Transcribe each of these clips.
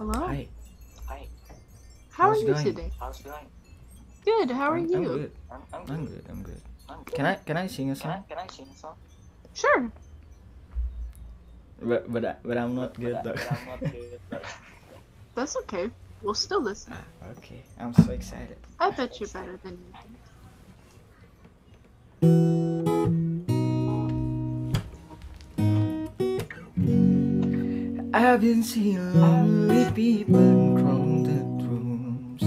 Hello? Hi. Hi. How's it going today? How's it going? Good, how are you? I'm good. Can I sing a song? Can I sing a song? Sure. But I'm not good though. That's okay. We'll still listen. Okay. I'm so excited. I bet you're better than you think. I've been seeing lonely people in crowded rooms,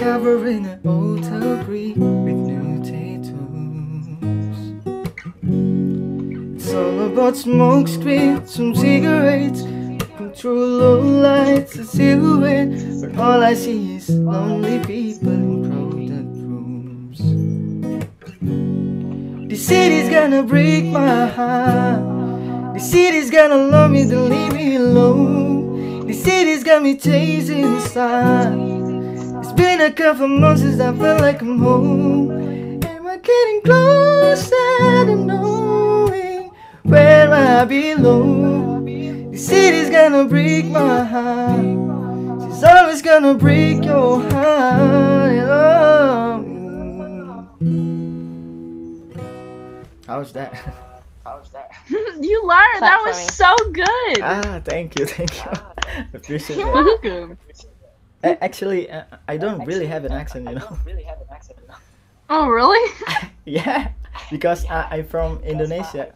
covering an altar brick with new tattoos. It's all about smoke screens, some cigarettes, control low lights, a silhouette. But all I see is lonely people in crowded rooms. This city's gonna break my heart. The city's gonna love me to leave me alone. The city's got me chasing the sun. It's been a couple months since I felt like I'm home. Am I getting closer to knowing where I belong? The city's gonna break my heart. She's always gonna break your heart. How's that? You learned. That was so good. Ah, thank you. Appreciate it. You're welcome. Actually, I don't really have an accent, you know. Oh, really? Yeah, because I'm from Indonesia.